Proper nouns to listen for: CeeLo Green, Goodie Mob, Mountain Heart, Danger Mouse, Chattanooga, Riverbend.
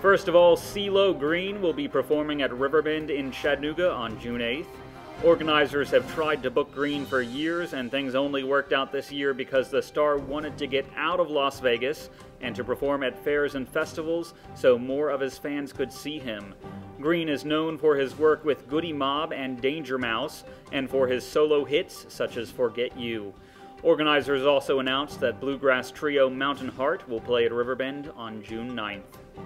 First of all, CeeLo Green will be performing at Riverbend in Chattanooga on June 8th. Organizers have tried to book Green for years, and things only worked out this year because the star wanted to get out of Las Vegas and to perform at fairs and festivals so more of his fans could see him. Green is known for his work with Goodie Mob and Danger Mouse, and for his solo hits such as Forget You. Organizers also announced that bluegrass trio Mountain Heart will play at Riverbend on June 9th.